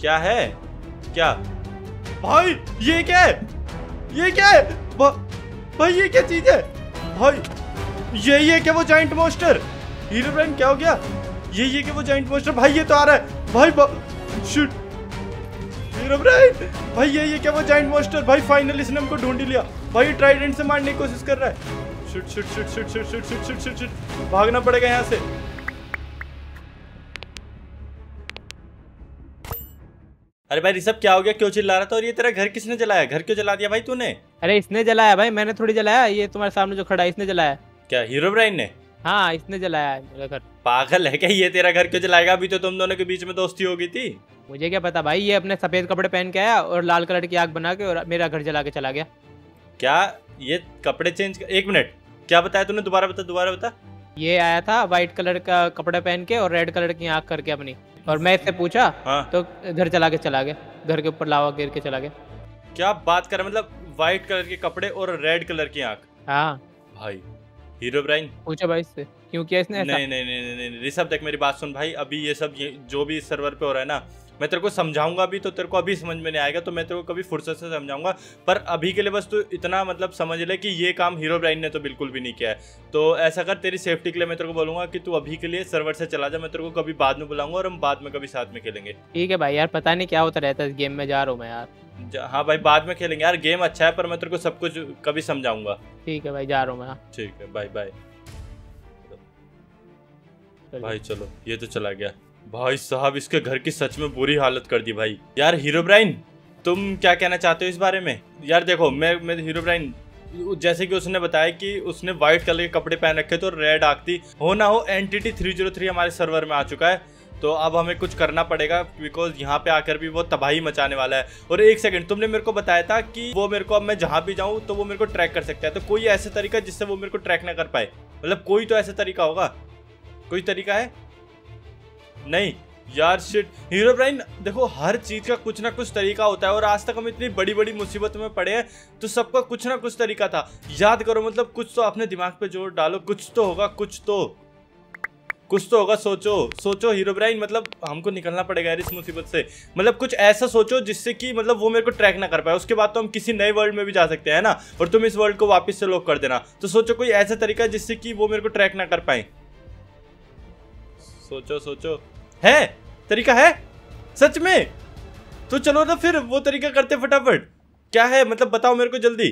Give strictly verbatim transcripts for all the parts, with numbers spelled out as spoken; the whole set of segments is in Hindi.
क्या है? क्या भाई ये क्या है? ये क्या है भा, भाई ये क्या चीज है भाई? ये ये क्या वो जाइंट मॉन्स्टर? हीरोब्राइन क्या हो गया? ये ये क्या वो जाइंट मॉन्स्टर? भाई ये तो आ रहा है भाई भा, शूट हीरोब्राइन भाई ये ये क्या वो जाइंट मॉन्स्टर? भाई फाइनली इसने हमको ढूंढ ही लिया भाई। ट्राइडेंट से मारने की कोशिश कर रहा है। Shoot shoot shoot shoot shoot shoot shoot shoot shoot shoot भागना पड़ेगा यहाँ से। अरे भाई ऋषभ क्या हो गया? क्यों चिल्ला रहा था? और ये तेरा घर किसने जलाया? घर क्यों जला दिया भाई तूने? अरे इसने जलाया भाई, मैंने थोड़ी जलाया। ये तुम्हारे सामने जो खड़ा है इसने जलाया। क्या हीरोब्राइन ने? हाँ इसने जलाया है मेरा घर। पागल है क्या ये? तेरा घर क्यों जलाएगा? अभी तो तुम दोनों के बीच में दोस्ती हो गई थी। मुझे क्या पता भाई, ये अपने सफेद कपड़े पहन के आया और लाल कलर की आग बना के और मेरा घर जला के चला गया। क्या ये कपड़े चेंज? एक मिनट क्या बताया तूने? दोबारा बता दोबारा बता। ये आया था व्हाइट कलर का कपड़ा पहन के और रेड कलर की आँख करके अपनी, और मैं इससे पूछा हाँ। तो घर चला के चला गया, घर के ऊपर लावा गिर के चला गया। क्या बात कर, मतलब व्हाइट कलर के कपड़े और रेड कलर की आँख? हाँ भाई हीरोब्राइन पूछा भाई इससे क्यों किया इसने ऐसा? नहीं नहीं नहीं नहीं ऋषभ देख मेरी बात सुन भाई, अभी ये सब ये, जो भी इस सर्वर पे हो रहा है ना, मैं तेरे को समझाऊंगा अभी तो तेरे को अभी समझ में नहीं आएगा, तो मैं तेरे को कभी फुर्सत से समझाऊंगा, पर अभी के लिए बस तू इतना मतलब समझ ले कि ये काम हीरोब्राइन ने तो बिल्कुल भी नहीं किया है। तो ऐसा कर, तेरी सेफ्टी के लिए मैं तेरे को बोलूंगा कि तू अभी के लिए सर्वर से चला जा, मैं तेरे को कभी बाद में बुलाऊंगा और हम बाद में कभी साथ में खेलेंगे। ठीक है भाई, यार पता नहीं क्या होता रहता है इस गेम में, जा रहा हूँ मैं यार। हाँ भाई बाद में खेलेंगे यार, गेम अच्छा है पर मैं तेरे को सब कुछ कभी समझाऊंगा। ठीक है भाई जा रहा हूँ मैं। ठीक है बाय बाय भाई। चलो ये तो चला गया भाई साहब, इसके घर की सच में बुरी हालत कर दी भाई। यार हीरोब्राइन तुम क्या कहना चाहते हो इस बारे में? यार देखो मैं मैं हीरोब्राइन जैसे कि उसने बताया कि उसने व्हाइट कलर के कपड़े पहन रखे तो रेड आगती हो ना हो, एंटिटी थ्री ज़ीरो थ्री हमारे सर्वर में आ चुका है, तो अब हमें कुछ करना पड़ेगा बिकॉज यहाँ पे आकर भी वो तबाही मचाने वाला है। और एक सेकंड, तुमने मेरे को बताया था कि वो मेरे को, अब मैं जहाँ भी जाऊँ तो वो मेरे को ट्रैक कर सकता है, तो कोई ऐसा तरीका जिससे वो मेरे को ट्रैक ना कर पाए? मतलब कोई तो ऐसा तरीका होगा, कोई तरीका है? नहीं यार शिट हीरोब्राइन, देखो हर चीज़ का कुछ ना कुछ तरीका होता है, और आज तक हम इतनी बड़ी बड़ी मुसीबत में पड़े हैं तो सबका कुछ ना कुछ तरीका था। याद करो मतलब कुछ तो अपने दिमाग पे जोर डालो, कुछ तो होगा, कुछ तो कुछ तो होगा, सोचो सोचो हीरोब्राइन, मतलब हमको निकलना पड़ेगा यार इस मुसीबत से। मतलब कुछ ऐसा सोचो जिससे कि मतलब वो मेरे को ट्रैक ना कर पाए, उसके बाद तो हम किसी नए वर्ल्ड में भी जा सकते हैं ना, और तुम इस वर्ल्ड को वापस से लॉक कर देना। तो सोचो कोई ऐसा तरीका जिससे कि वो मेरे को ट्रैक ना कर पाए, सोचो सोचो। है तरीका है सच में? तो चलो ना फिर वो तरीका करते फटाफट। क्या है मतलब बताओ मेरे को जल्दी।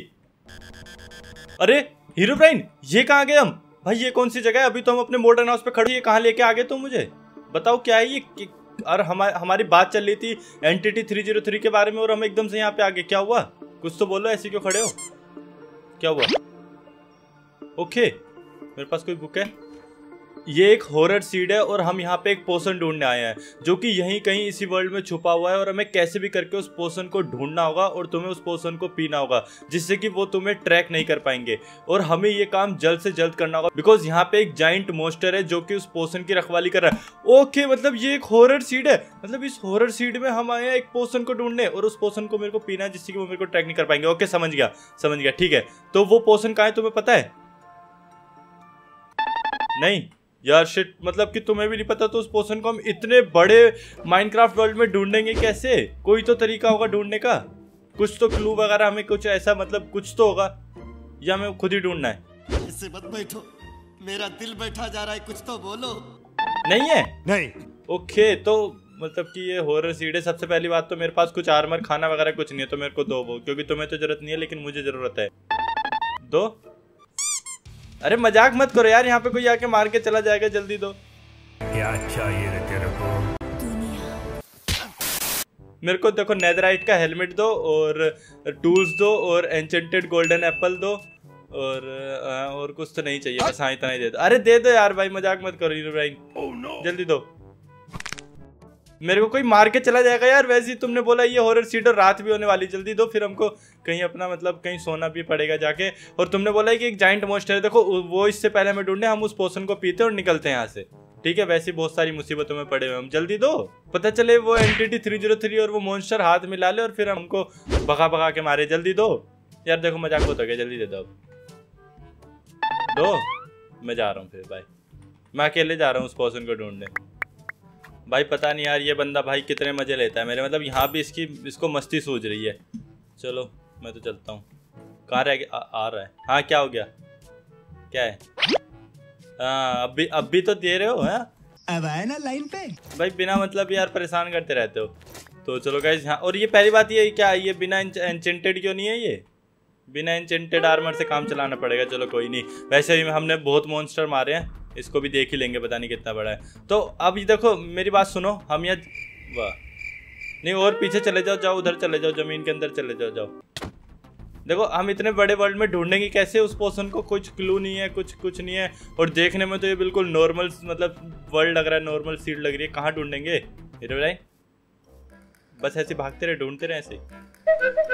अरे हीरोब्राइन ये कहाँ गए हम? भाई ये कौन सी जगह है? अभी तो हम अपने मॉडर्न हाउस पे खड़े, ये कहाँ लेके आ गए तुम? तो मुझे बताओ क्या है ये? और हमारी हमारी बात चल रही थी एंटिटी थ्री ज़ीरो थ्री के बारे में, और हम एकदम से यहाँ पे आ गए। क्या हुआ कुछ तो बोलो, ऐसे क्यों खड़े हो? क्या हुआ? ओके मेरे पास कोई बुक है, ये एक हॉरर सीड है और हम यहाँ पे एक पोशन ढूंढने आए हैं जो कि यहीं कहीं इसी वर्ल्ड में छुपा हुआ है, और हमें कैसे भी करके उस पोशन को ढूंढना होगा और तुम्हें उस पोशन को पीना होगा जिससे कि वो तुम्हें ट्रैक नहीं कर पाएंगे, और हमें ये काम जल्द से जल्द करना होगा बिकॉज यहाँ पे एक जाइंट मॉन्स्टर है जो कि उस पोशन की रखवाली कर रहा है। ओके मतलब ये एक हॉरर सीड है, मतलब इस हॉरर सीड में हम आए हैं एक पोशन को ढूंढने और उस पोशन को मेरे को पीना है जिससे कि वो मेरे को ट्रैक नहीं कर पाएंगे। ओके समझ गया समझ गया ठीक है। तो वो पोशन कहाँ है तुम्हें पता है? नहीं यार शिट, मतलब कि तुम्हें भी नहीं पता? तो उस पोशन को हम इतने बड़े माइनक्राफ्ट वर्ल्ड में ढूंढेंगे कैसे? कोई तो तरीका होगा ढूंढने का, कुछ तो क्लू वगैरह हमें कुछ ऐसा, मतलब कुछ तो होगा, या हमें खुद ही ढूंढना है? इससे मत बैठो, मेरा दिल बैठा जा रहा है, कुछ तो बोलो। नहीं है? नहीं। ओके तो मतलब कि ये हॉरर सीड है। सबसे पहली बात तो मेरे पास कुछ आर्मर खाना वगैरह कुछ नहीं है, तो मेरे को दो वो, क्योंकि तुम्हें तो जरूरत नहीं है लेकिन मुझे जरूरत है। दो? अरे मजाक मत करो यार, यहाँ पे कोई आके मार के चला जाएगा, जल्दी दो। क्या चाहिए तेरे को? मेरे को देखो नेदराइट का हेलमेट दो और टूल्स दो और एन्चेंटेड गोल्डन एप्पल दो और और कुछ तो नहीं चाहिए, बस हाँ इतना ही दे दो। अरे दे दो यार भाई, मजाक मत करो हीरोब्राइन। oh, no. जल्दी दो, मेरे को कोई मार के चला जाएगा यार। वैसे ही तुमने बोला ये हॉरर सीड और रात भी होने वाली, जल्दी दो फिर हमको कहीं अपना मतलब कहीं सोना भी पड़ेगा जाके। और तुमने बोला है कि एक जाइंट मॉन्स्टर है, देखो वो इससे पहले हमें ढूंढने, हम उस पोशन को पीते और निकलते हैं यहाँ से। ठीक है वैसे बहुत सारी मुसीबतों में पड़े हुए हम, जल्दी दो, पता चले वो एंटिटी थ्री ज़ीरो थ्री और वो मॉन्स्टर हाथ मिला ले और फिर हमको भगा भगा के मारे। जल्दी दो यार, देखो मजाक बहुत हो गया, जल्दी दे दो दो। मैं जा रहा हूँ फिर भाई, मैं अकेले जा रहा हूँ उस पोशन को ढूंढने। भाई पता नहीं यार ये बंदा भाई कितने मज़े लेता है मेरे, मतलब यहाँ भी इसकी इसको मस्ती सूझ रही है। चलो मैं तो चलता हूँ। कहाँ रह गया? आ रहा है। हाँ क्या हो गया? क्या है? हाँ अब भी अब भी तो दे रहे हो है? अब आए ना लाइन पे भाई, बिना मतलब यार परेशान करते रहते हो। तो चलो गाइस हाँ, और ये पहली बात ये क्या ये बिना एन्चेंटेड क्यों नहीं है? ये बिना एन्चेंटेड आर्मर से काम चलाना पड़ेगा। चलो कोई नहीं, वैसे भी हमने बहुत मॉन्स्टर मारे हैं, इसको भी देख ही लेंगे, पता नहीं कितना बड़ा है। तो अब ये देखो मेरी बात सुनो, हम यहाँ वाह नहीं और पीछे चले जाओ, जाओ उधर चले जाओ, जमीन के अंदर चले जाओ, जाओ। देखो हम इतने बड़े वर्ल्ड में ढूंढेंगे कैसे उस पोर्शन को, कुछ क्लू नहीं है, कुछ कुछ नहीं है। और देखने में तो ये बिल्कुल नॉर्मल मतलब वर्ल्ड लग रहा है, नॉर्मल सीट लग रही है। कहाँ ढूंढेंगे हेरोब्राइन? बस ऐसे भागते रहे, ढूंढते रहे ऐसे।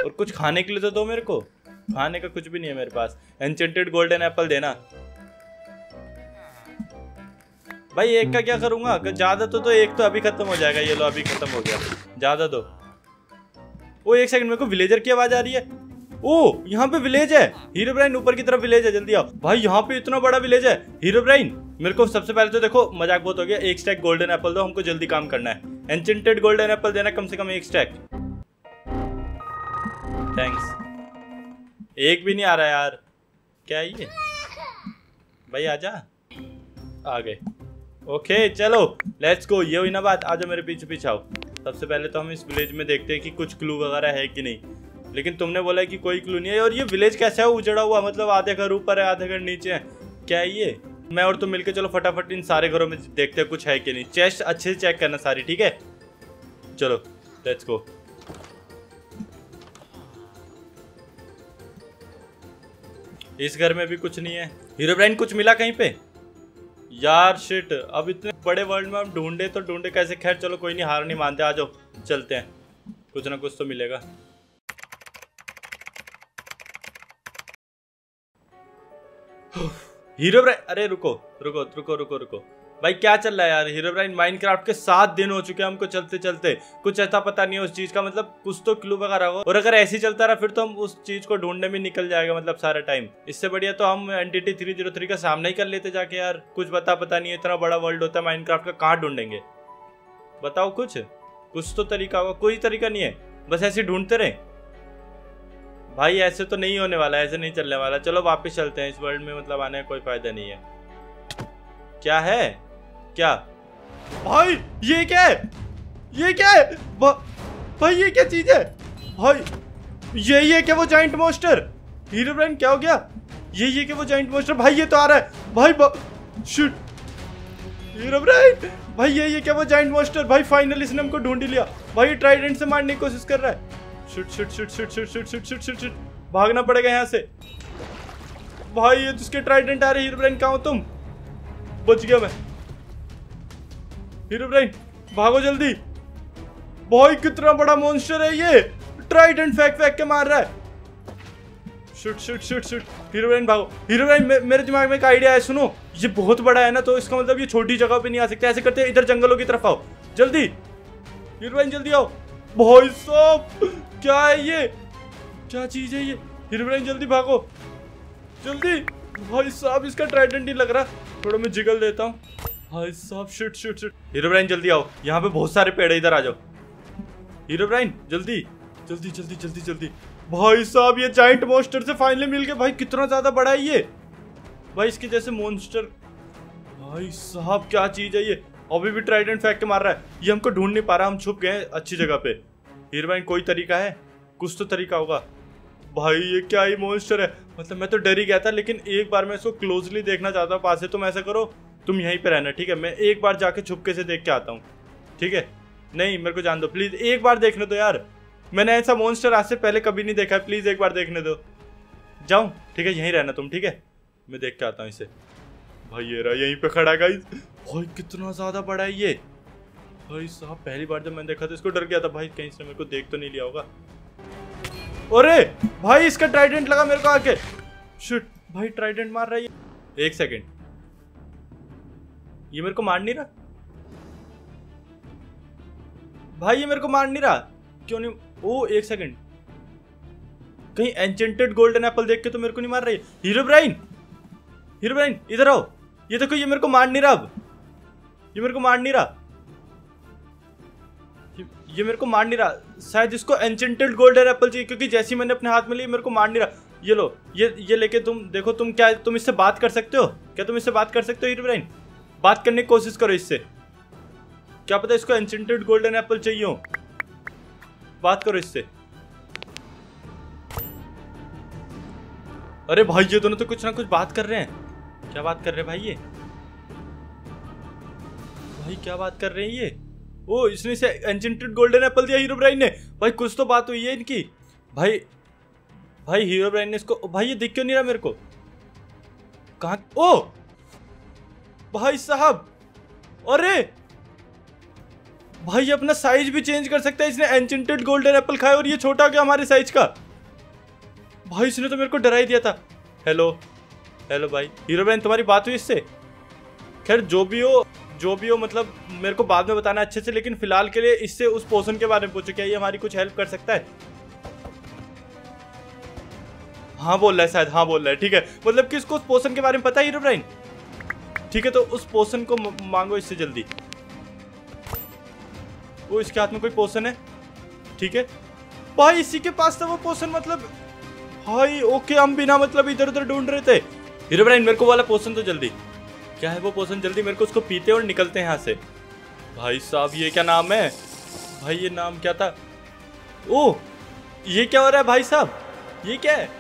और कुछ खाने के लिए तो दो मेरे को, खाने का कुछ भी नहीं है मेरे पास। एन्चेंटेड गोल्डन एप्पल देना भाई। एक का क्या करूँगा ज़्यादा, तो तो एक तो अभी ख़त्म हो जाएगा। ये लो अभी ख़त्म हो गया, ज़्यादा दो। वो एक सेकंड, मेरे को विलेजर की आवाज़ आ रही है। ओ यहाँ पे विलेज है हीरोब्राइन, ऊपर की तरफ विलेज है, जल्दी आओ भाई। यहाँ पे इतना बड़ा विलेज है हीरोब्राइन। मेरे को सबसे पहले तो देखो मजाक बहुत हो गया, एक स्टैक गोल्डन एप्पल दो, हमको जल्दी काम करना है। एन्चेंटेड गोल्डन एप्पल देना कम से कम एक स्टैक। थैंक्स। एक भी नहीं आ रहा यार, क्या है ये भाई? आजा, आ गए। ओके चलो लेट्स गो। ये हुई ना बात, आजा मेरे पीछे पीछे आओ। सबसे पहले तो हम इस विलेज में देखते हैं कि कुछ क्लू वगैरह है कि नहीं, लेकिन तुमने बोला कि कोई क्लू नहीं है। और ये विलेज कैसा है? उजड़ा हुआ, मतलब आधे घर ऊपर है आधे घर नीचे है। क्या है ये? मैं और तुम मिलके चलो फटाफट इन सारे घरों में देखते हैं कुछ है कि नहीं। चेस्ट अच्छे से चेक करना सारी, ठीक है? चलो लेट्स गो। इस घर में भी कुछ नहीं है। हीरोब्राइन कुछ मिला कहीं पे? यार शिट, अब इतने बड़े वर्ल्ड में हम ढूंढे तो ढूंढे कैसे। खैर चलो कोई नहीं, हार नहीं मानते। आ जाओ चलते हैं, कुछ ना कुछ तो मिलेगा। हीरोब्राइन अरे रुको रुको रुको रुको रुको भाई, क्या चल रहा है यार? हीरोब्राइन माइनक्राफ्ट के सात दिन हो चुके हैं हमको चलते चलते, कुछ ऐसा पता नहीं है उस चीज का, मतलब कुछ तो क्लू वगैरह हो। और अगर ऐसे ही चलता रहा फिर तो हम उस चीज को ढूंढने में निकल जाएगा, मतलब सारा टाइम। इससे बढ़िया तो हम एंटिटी थ्री जीरो थ्री का सामना ही कर लेते जाके यार। कुछ बता पता नहीं है, इतना बड़ा वर्ल्ड होता है माइनक्राफ्ट का, कहाँ ढूंढेंगे? बताओ कुछ, कुछ तो तरीका होगा। कोई तरीका नहीं है, बस ऐसे ढूंढते रहे भाई। ऐसे तो नहीं होने वाला, ऐसे नहीं चलने वाला। चलो वापस चलते हैं, इस वर्ल्ड में मतलब आने का कोई फायदा नहीं है। क्या है? क्या भाई ये क्या है? ये क्या है भाई? ये क्या चीज है भाई? ये ये क्या वो जाइंट मॉन्स्टर? हीरोब्राइन क्या हो गया? ये ये क्या वो जाइंट मॉन्स्टर? भाई ये तो आ रहा है भाई, भा... शूट हीरोब्राइन भाई। ये ये क्या वो जाइंट मॉन्स्टर? भाई फाइनली इसने हमको ढूंढ ही लिया भाई, ट्राइडेंट से मारने की कोशिश कर रहा है। Shoot shoot shoot shoot shoot shoot shoot shoot shoot shoot भागना पड़ेगा यहाँ से भाई। ये उसके ट्राइडेंट आ रहे। हीरोब्राइन कहाँ हो तुम? बच गया मैं। हीरोब्राइन भागो जल्दी। भाई कितना बड़ा मॉन्स्टर है ये, ट्राइडेंट फेंक फेंक के मार रहा है। Shoot shoot shoot shoot Herobrine भागो। हीरोब्राइन मे, मेरे दिमाग में एक आइडिया है, सुनो। ये बहुत बड़ा है ना, तो इसका मतलब ये छोटी जगह पे नहीं आ सकता। ऐसे करते हैं, इधर जंगलों की तरफ आओ जल्दी। हीरोब्राइन जल्दी आओ। भाई साहब क्या है ये? क्या चीज है ये? हीरोब्राइन जल्दी भागो जल्दी। भाई साहब इसका ट्राइडेंट ही लग रहा, थोड़ा मैं जिगल देता हूँ। भाई साहब शूट शूट शूट। हीरोब्राइन जल्दी आओ, यहाँ पे बहुत सारे पेड़ है, इधर आ जाओ। हीरोब्राइन जल्दी जल्दी जल्दी जल्दी जल्दी। भाई साहब ये जाइंट मॉन्स्टर से फाइनली मिल गए। भाई कितना ज्यादा बड़ा है ये भाई, इसके जैसे मॉन्स्टर। भाई साहब क्या चीज है ये? अभी भी ट्राइडेंट फेंक के मार रहा है। ये हमको ढूंढ नहीं पा रहा, हम छुप गए अच्छी जगह पे। हीरोब्राइन कोई तरीका है? कुछ तो तरीका होगा। भाई ये क्या ही मॉन्स्टर है, मतलब मैं तो डर ही गया था, लेकिन एक बार मैं इसको क्लोजली देखना चाहता हूँ पास से। तुम ऐसा करो, तुम यहीं पे रहना, ठीक है? मैं एक बार जाके छुपके से देख के आता हूँ, ठीक है? नहीं मेरे को जान दो प्लीज़, एक बार देखने दो यार। मैंने ऐसा मॉन्स्टर आज से पहले कभी नहीं देखा, प्लीज़ एक बार देखने दो। जाऊँ? ठीक है यहीं रहना तुम, ठीक है? मैं देख के आता हूँ इसे। भाई ये रहा यहीं पे खड़ा है गाइस। भाई कितना ज़्यादा बड़ा है ये। भाई साहब पहली बार जब मैंने देखा तो इसको डर गया था भाई, कहीं से मेरे को देख तो नहीं लिया होगा। अरे भाई इसका ट्राइडेंट लगा मेरे को आके। शिट भाई ट्राइडेंट मार रहा है ये। एक सेकंड, ये मेरे को मार नहीं रहा भाई, ये मेरे को मार नहीं रहा क्यों नहीं? ओ एक सेकेंड, कहीं एन्चेंटेड गोल्डन एप्पल देख के तो मेरे को नहीं मार रही। हीरोब्राइन हीरोब्राइन इधर आओ। ये देखो ये मेरे को मार नहीं रहा, अब ये मेरे को मार नहीं रहा। ये मेरे को मार नहीं रहा, शायद इसको एन्चेंटेड गोल्डन एप्पल चाहिए, क्योंकि जैसे ही मैंने अपने हाथ में ली मेरे को मार नहीं रहा। ये लो, ये ये लेके तुम देखो, तुम क्या तुम इससे बात कर सकते हो? क्या तुम इससे बात कर सकते हो हीरोब्राइन? बात करने की कोशिश करो इससे, क्या पता इसको एन्चेंटेड गोल्डन एप्पल चाहिए हो। बात करो इससे। अरे भाई ये दोनों तो कुछ ना कुछ बात कर रहे हैं। क्या बात कर रहे हैं भाई ये? भाई क्या बात कर रहे हैं ये? ओ इसने इसे एन्चेंटेड गोल्डन एप्पल दिया हीरोब्राइन ने। भाई कुछ तो बात हुई है इनकी। भाई भाई हीरोब्राइन ने इसको, भाई ये दिख क्यों नहीं रहा मेरे को? कहां? ओ भाई साहब, अरे भाई अपना साइज भी चेंज कर सकता है। इसने एन्चेंटेड गोल्डन एप्पल खाया और ये छोटा गया हमारे साइज का। भाई इसने तो मेरे को डरा ही दिया था। हेलो हेलो भाई हीरोब्राइन, तुम्हारी बात हुई इससे? खैर जो भी हो जो भी हो, मतलब मेरे को बाद में बताना अच्छे से, लेकिन फिलहाल के लिए इससे उस पोर्शन के बारे में पूछो, क्या ये हमारी कुछ हेल्प कर सकता है? हाँ बोल रहा है, शायद हाँ बोल रहा है। ठीक है, मतलब कि इसको उस पोर्शन के बारे में पता है हीरोब्राइन। ठीक है तो उस पोर्शन को मांगो इससे जल्दी। वो इसके हाथ में कोई पोर्शन है, ठीक है भाई इसी के पास था वो पोर्शन। मतलब भाई ओके, हम बिना मतलब इधर उधर ढूंढ रहे थे। हीरोब्राइन मेरे को वाला पोर्शन तो जल्दी, क्या है वो पोर्शन? जल्दी मेरे को उसको पीते और निकलते हैं यहाँ से। भाई साहब ये क्या नाम है भाई, ये नाम क्या था? ओह ये क्या हो रहा है भाई साहब, ये क्या है?